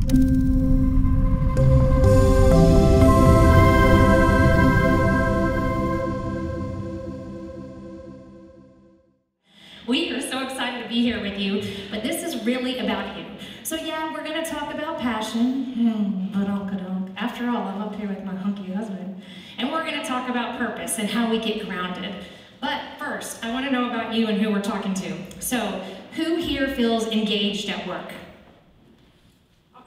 We are so excited to be here with you, but this is really about you. So yeah, we're going to talk about passion, but after all, I'm up here with my hunky husband, and we're going to talk about purpose and how we get grounded. But first, I want to know about you and who we're talking to. So, who here feels engaged at work?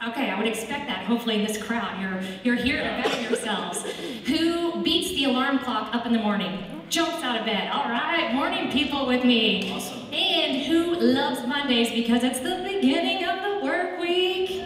Okay, I would expect that, hopefully in this crowd. You're here to better yourselves. Who beats the alarm clock up in the morning? Jumps out of bed. All right, morning people with me. Awesome. And who loves Mondays because it's the beginning of the work week?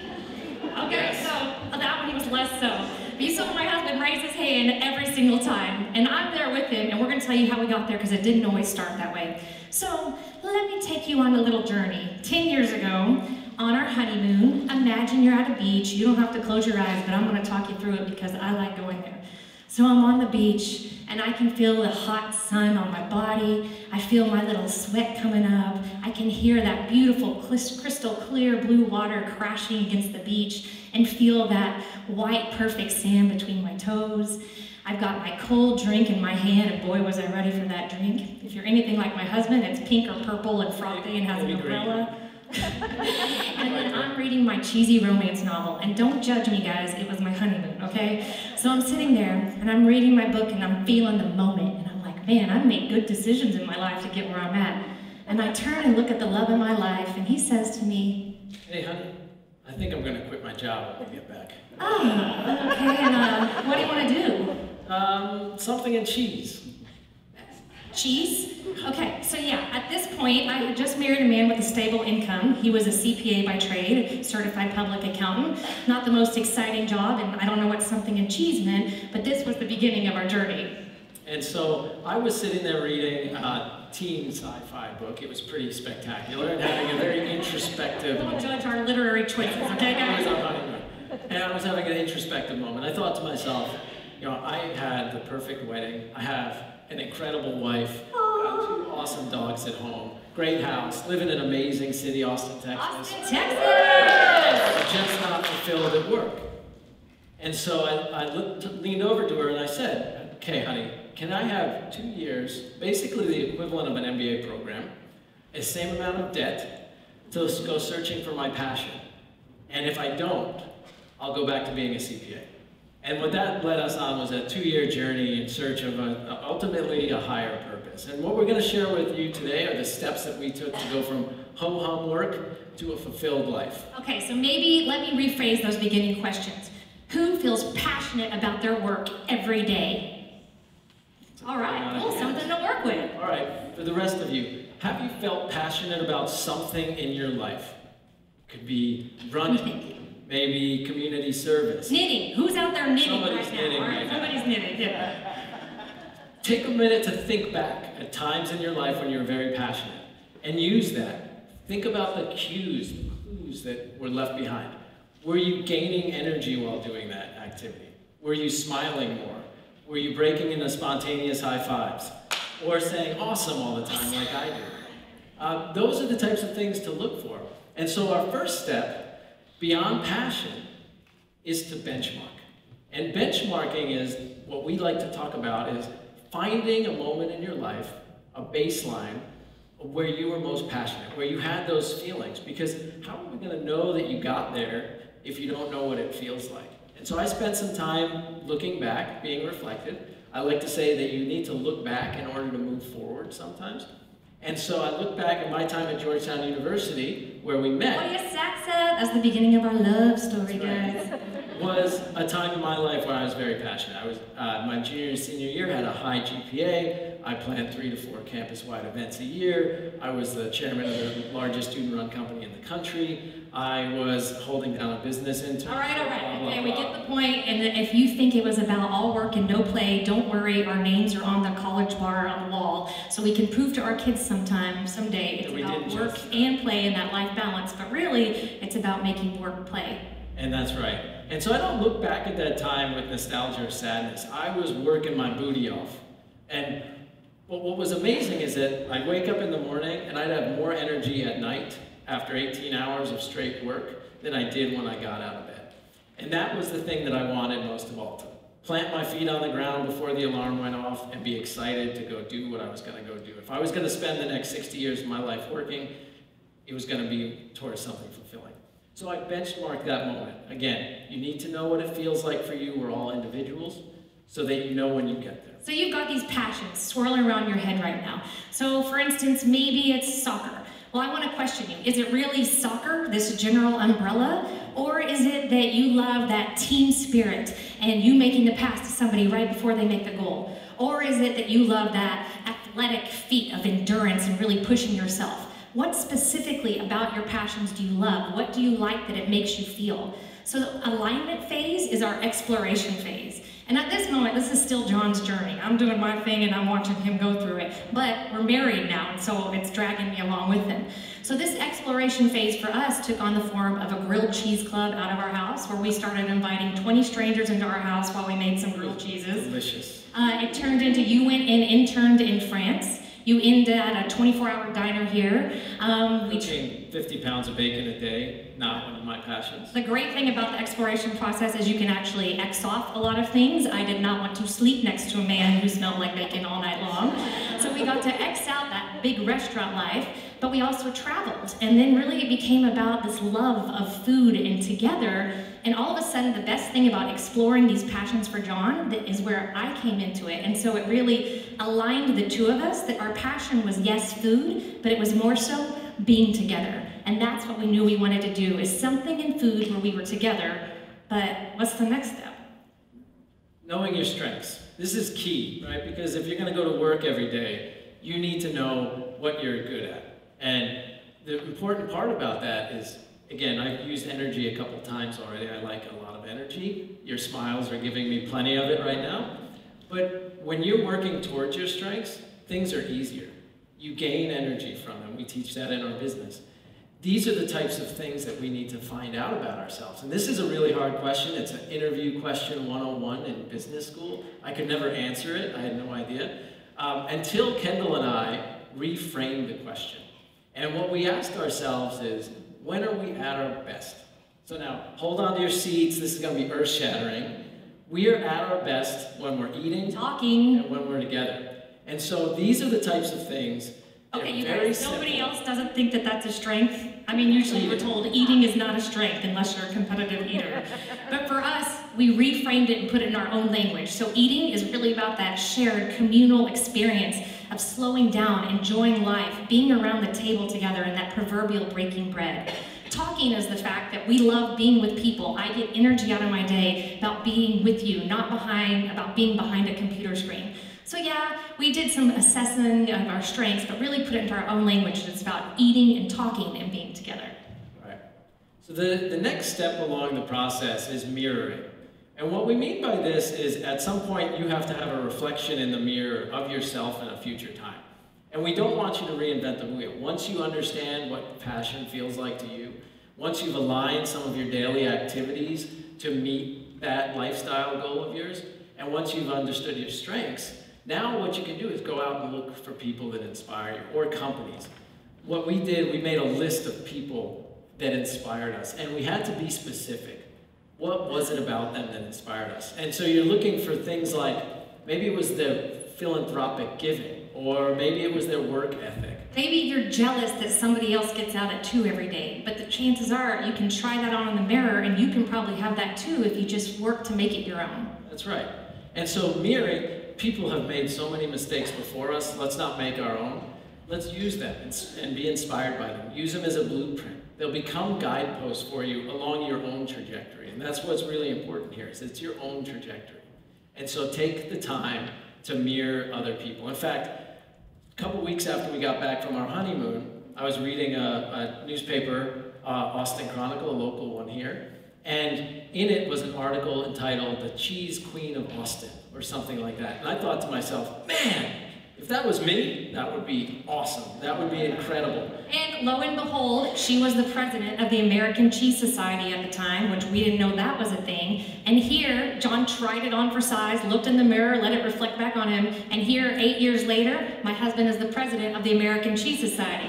Okay, yes. So that one was less so. But you saw my husband raise his hand every single time, and I'm there with him, and we're going to tell you how we got there because it didn't always start that way. So let me take you on a little journey. 10 years ago, on our honeymoon, imagine you're at a beach. You don't have to close your eyes, but I'm going to talk you through it because I like going there. So I'm on the beach, and I can feel the hot sun on my body. I feel my little sweat coming up. I can hear that beautiful crystal clear blue water crashing against the beach and feel that white, perfect sand between my toes. I've got my cold drink in my hand, and boy, was I ready for that drink. If you're anything like my husband, it's pink or purple and frothy and has an umbrella. And then I'm reading my cheesy romance novel, and don't judge me guys, it was my honeymoon, okay? So I'm sitting there, and I'm reading my book, and I'm feeling the moment, and I'm like, man, I've made good decisions in my life to get where I'm at. And I turn and look at the love of my life, and he says to me, "Hey honey, I think I'm gonna quit my job when we get back." Oh, okay, and what do you wanna do? Something in cheese. Cheese? Okay, so yeah, at this point, I had just married a man with a stable income. He was a CPA by trade, certified public accountant. Not the most exciting job, and I don't know what something in cheese meant, but this was the beginning of our journey. And so I was sitting there reading a teen sci-fi book. It was pretty spectacular and having a very introspective moment. Don't judge our literary choices, okay guys? And I was having an introspective moment. I thought to myself, you know, I had the perfect wedding. I have an incredible wife, two awesome dogs at home, great house, live in an amazing city, Austin, Texas. Austin, Texas! I'm just not fulfilled at work. And so I leaned over to her and I said, "Okay, honey, can I have 2 years, basically the equivalent of an MBA program, the same amount of debt, to go searching for my passion? And if I don't, I'll go back to being a CPA." And what that led us on was a 2-year journey in search of ultimately a higher purpose. And what we're going to share with you today are the steps that we took to go from ho-hum work to a fulfilled life. Okay, so maybe let me rephrase those beginning questions. Who feels passionate about their work every day? All right, cool, something to work with. All right, for the rest of you, have you felt passionate about something in your life? Could be running. Maybe community service. Knitting. Who's out there knitting right now? All right, somebody's knitting. Yeah. Take a minute to think back at times in your life when you were very passionate and use that. Think about the clues that were left behind. Were you gaining energy while doing that activity? Were you smiling more? Were you breaking into spontaneous high fives? Or saying awesome all the time like I do? Those are the types of things to look for. And so our first step beyond passion is to benchmark. And benchmarking is what we like to talk about is finding a moment in your life, a baseline of where you were most passionate, where you had those feelings, because how are we going to know that you got there if you don't know what it feels like? And so I spent some time looking back, being reflective. I like to say that you need to look back in order to move forward sometimes. And so I look back at my time at Georgetown University, where we met. Oh, yes, that's the beginning of our love story, guys. Right. Was a time in my life where I was very passionate. I was my junior and senior year, had a high GPA. I planned 3 to 4 campus-wide events a year. I was the chairman of the largest student-run company in the country. I was holding down a business internship. All right. Blah, okay, blah, blah. We get the point. And if you think it was about all work and no play, don't worry. Our names are on the college bar on the wall, so we can prove to our kids someday it's about work and play and that life balance. But really, it's about making work play. And that's right. And so I don't look back at that time with nostalgia or sadness. I was working my booty off. And what was amazing is that I'd wake up in the morning and I'd have more energy at night after 18 hours of straight work than I did when I got out of bed. And that was the thing that I wanted most of all, to plant my feet on the ground before the alarm went off and be excited to go do what I was going to go do. If I was going to spend the next 60 years of my life working, it was going to be towards something fulfilling. So I benchmarked that moment. Again, you need to know what it feels like for you. We're all individuals, so that you know when you get there. So you've got these passions swirling around your head right now. So for instance, maybe it's soccer. Well, I want to question you. Is it really soccer, this general umbrella, or is it that you love that team spirit and you making the pass to somebody right before they make the goal? Or is it that you love that athletic feat of endurance and really pushing yourself? What specifically about your passions do you love? What do you like that it makes you feel? So the alignment phase is our exploration phase. And at this moment, this is still John's journey. I'm doing my thing and I'm watching him go through it. But we're married now, and so it's dragging me along with him. So this exploration phase for us took on the form of a grilled cheese club out of our house, where we started inviting 20 strangers into our house while we made some grilled cheeses. Delicious. It turned into you went and interned in France. You ended at a 24-hour diner here. We cooking 50 pounds of bacon a day, not one of my passions. The great thing about the exploration process is you can actually X off a lot of things. I did not want to sleep next to a man who smelled like bacon all night long. So we got to X out that big restaurant life, but we also traveled. And then really it became about this love of food and together. And all of a sudden, the best thing about exploring these passions for John is where I came into it. And so it really aligned the two of us, that our passion was, yes, food, but it was more so being together. And that's what we knew we wanted to do, is something in food where we were together. But what's the next step? Knowing your strengths. This is key, right? Because if you're going to go to work every day, you need to know what you're good at. And the important part about that is, again, I've used energy a couple times already. I like a lot of energy. Your smiles are giving me plenty of it right now. But when you're working towards your strengths, things are easier. You gain energy from them. We teach that in our business. These are the types of things that we need to find out about ourselves. And this is a really hard question. It's an interview question 101 in business school. I could never answer it. I had no idea. Until Kendall and I reframed the question. And what we asked ourselves is, when are we at our best? So now, hold on to your seats. This is going to be earth-shattering. We are at our best when we're eating, talking, and when we're together. And so these are the types of things. Okay, you guys, nobody else doesn't think that that's a strength. I mean, usually we're told eating is not a strength unless you're a competitive eater. But for us, we reframed it and put it in our own language. So eating is really about that shared communal experience of slowing down, enjoying life, being around the table together, and that proverbial breaking bread. Talking is the fact that we love being with people. I get energy out of my day about being with you, not about being behind a computer screen. So yeah, we did some assessing of our strengths, but really put it into our own language. It's about eating and talking and being together. Right. So the next step along the process is mirroring. And what we mean by this is, at some point, you have to have a reflection in the mirror of yourself in a future time. And we don't want you to reinvent the wheel. Once you understand what passion feels like to you, once you've aligned some of your daily activities to meet that lifestyle goal of yours, and once you've understood your strengths, now what you can do is go out and look for people that inspire you, or companies. What we did, we made a list of people that inspired us, and we had to be specific. What was it about them that inspired us? And so you're looking for things like, maybe it was their philanthropic giving, or maybe it was their work ethic. Maybe you're jealous that somebody else gets out at 2 every day, but the chances are you can try that on in the mirror, and you can probably have that too if you just work to make it your own. That's right. And so mirroring, people have made so many mistakes before us. Let's not make our own. Let's use them and be inspired by them. Use them as a blueprint. They'll become guideposts for you along your own trajectory. And that's what's really important here, is it's your own trajectory. And so take the time to mirror other people. In fact, a couple weeks after we got back from our honeymoon, I was reading a newspaper, Austin Chronicle, a local one here. And in it was an article entitled, "The Cheese Queen of Austin," or something like that. And I thought to myself, man, if that was me, that would be awesome. That would be incredible. And lo and behold, she was the president of the American Cheese Society at the time, which we didn't know that was a thing. And here, John tried it on for size, looked in the mirror, let it reflect back on him. And here, 8 years later, my husband is the president of the American Cheese Society.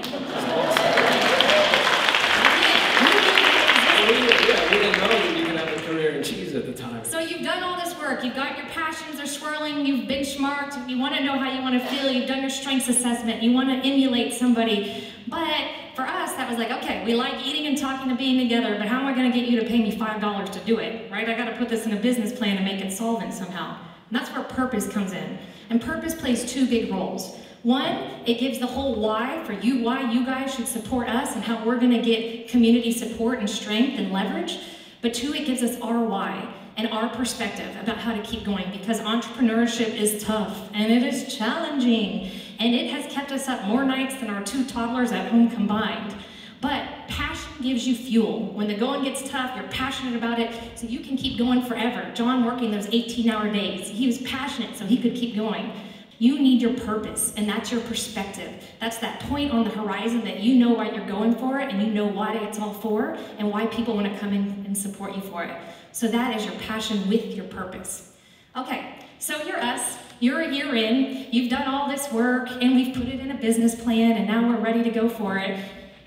work, you've got your passions are swirling, you've benchmarked, you want to know how you want to feel, you've done your strengths assessment, you want to emulate somebody. But for us, that was like, okay, we like eating and talking and being together, but how am I going to get you to pay me $5 to do it, right? I got to put this in a business plan and make it solvent somehow. And that's where purpose comes in. And purpose plays two big roles. One, it gives the whole why for you, why you guys should support us and how we're going to get community support and strength and leverage. But two, it gives us our why and our perspective about how to keep going, because entrepreneurship is tough and it is challenging and it has kept us up more nights than our two toddlers at home combined. But passion gives you fuel. When the going gets tough, you're passionate about it so you can keep going forever. John working those 18-hour days, he was passionate so he could keep going. You need your purpose, and that's your perspective. That's that point on the horizon that you know what you're going for and you know what it's all for and why people want to come in and support you for it. So that is your passion with your purpose. Okay, so you're us. You're a year in. You've done all this work, and we've put it in a business plan, and now we're ready to go for it.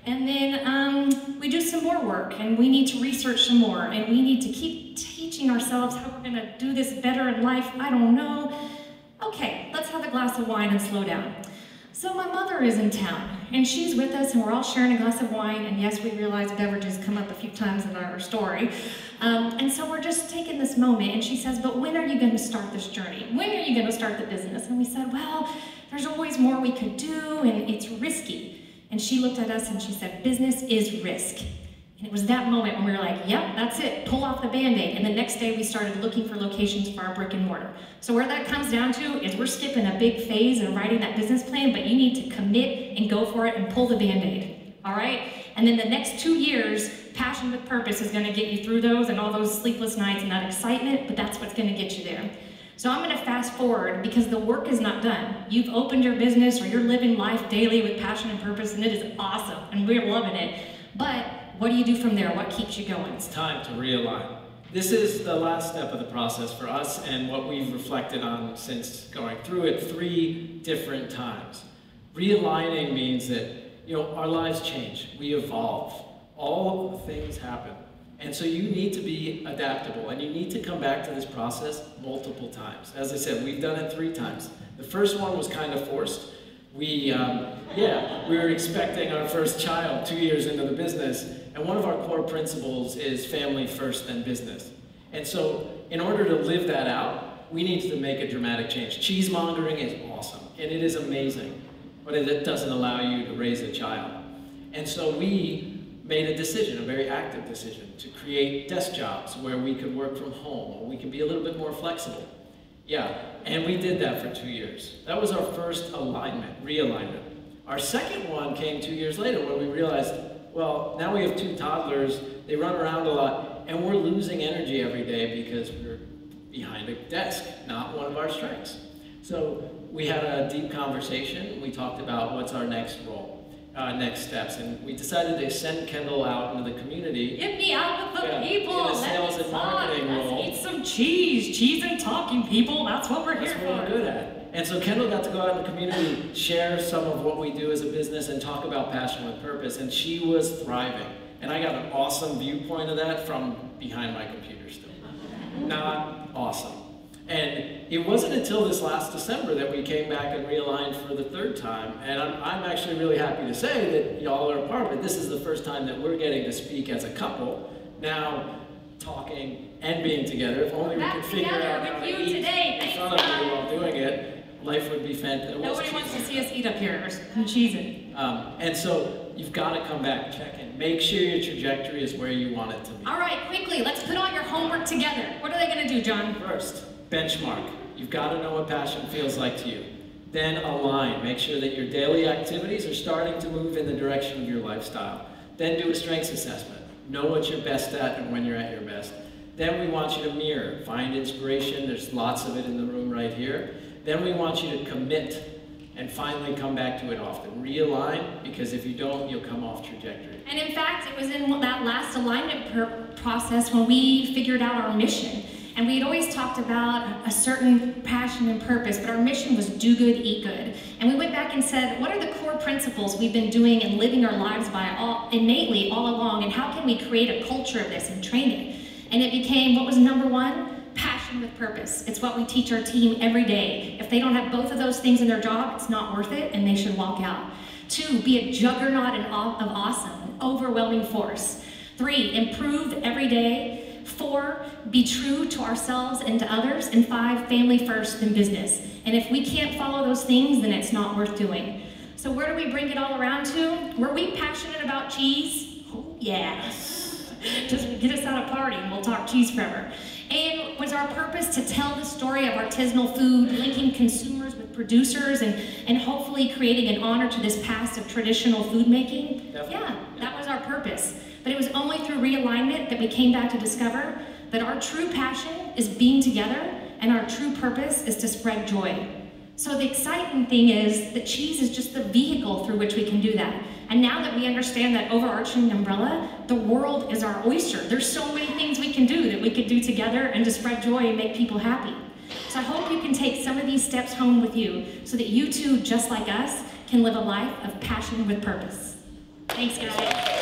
And then we do some more work, and we need to research some more, and we need to keep teaching ourselves how we're going to do this better in life. I don't know. Okay, let's have a glass of wine and slow down. So my mother is in town, and she's with us, and we're all sharing a glass of wine, and yes, we realize beverages come up a few times in our story. And so we're just taking this moment, and she says, but when are you going to start this journey? When are you going to start the business? And we said, well, there's always more we could do, and it's risky. And she looked at us and she said, business is risk. And it was that moment when we were like, yep, that's it, pull off the Band-Aid. And the next day we started looking for locations for our brick and mortar. So where that comes down to is we're skipping a big phase and writing that business plan, but you need to commit and go for it and pull the Band-Aid, all right? And then the next 2 years, passion with purpose is gonna get you through those and all those sleepless nights and that excitement, but that's what's gonna get you there. So I'm going to fast forward because the work is not done. You've opened your business or you're living life daily with passion and purpose, and it is awesome, and we're loving it. But what do you do from there? What keeps you going? It's time to realign. This is the last step of the process for us and what we've reflected on since going through it 3 different times. Realigning means that, you know, our lives change, we evolve, all things happen. And so you need to be adaptable, and you need to come back to this process multiple times. As I said, we've done it 3 times. The first one was kind of forced. We were expecting our first child 2 years into the business, and one of our core principles is family first, then business. And so in order to live that out, we needed to make a dramatic change. Cheesemongering is awesome, and it is amazing, but it doesn't allow you to raise a child. And so we made a decision, a very active decision, to create desk jobs where we could work from home, or we could be a little bit more flexible. Yeah, and we did that for 2 years. That was our first alignment, realignment. Our second one came 2 years later when we realized, well, now we have 2 toddlers, they run around a lot, and we're losing energy every day because we're behind a desk, not one of our strengths. So we had a deep conversation. We talked about what's our next role. Next steps, and we decided to send Kendall out into the community. Get me out with the people! In a sales and marketing role. Let's eat some cheese! Cheese and talking, people! That's what we're here for! That's what we're good at. And so Kendall got to go out in the community, share some of what we do as a business, and talk about passion with purpose, and she was thriving. And I got an awesome viewpoint of that from behind my computer still. Not awesome. And it wasn't until this last December that we came back and realigned for the 3rd time. And I'm actually really happy to say that y'all are a part of it. This is the first time that we're getting to speak as a couple, now talking and being together. If only we could figure out how to eat in front of you while doing it, life would be fantastic. Nobody wants to see us eat up here or cheese it. And so you've got to come back, check in. Make sure your trajectory is where you want it to be. All right, quickly, let's put all your homework together. What are they going to do, John? First, benchmark. You've got to know what passion feels like to you. Then align. Make sure that your daily activities are starting to move in the direction of your lifestyle. Then do a strengths assessment. Know what you're best at and when you're at your best. Then we want you to mirror. Find inspiration. There's lots of it in the room right here. Then we want you to commit. And finally, come back to it often. Realign, because if you don't, you'll come off trajectory. And in fact, it was in that last alignment process when we figured out our mission. And we had always talked about a certain passion and purpose, but our mission was do good, eat good. And we went back and said, what are the core principles we've been doing and living our lives by innately all along, and how can we create a culture of this and train it? And it became, what was number 1? Passion. passion with purpose. It's what we teach our team every day. If they don't have both of those things in their job, it's not worth it, and they should walk out. 2, be a juggernaut of awesome, an overwhelming force. 3, improve every day. 4, be true to ourselves and to others. And 5, family first, then business. And if we can't follow those things, then it's not worth doing. So where do we bring it all around to? Were we passionate about cheese? Oh, yeah. Just get us out of party and we'll talk cheese forever. And was our purpose to tell the story of artisanal food, linking consumers with producers, and hopefully creating an honor to this past of traditional food making? Definitely. Yeah, that was our purpose. But it was only through realignment that we came back to discover that our true passion is being together, and our true purpose is to spread joy. So the exciting thing is that cheese is just the vehicle through which we can do that. And now that we understand that overarching umbrella, the world is our oyster. There's so many things we can do that we could do together and to spread joy and make people happy. So I hope you can take some of these steps home with you so that you too, just like us, can live a life of passion with purpose. Thanks, guys.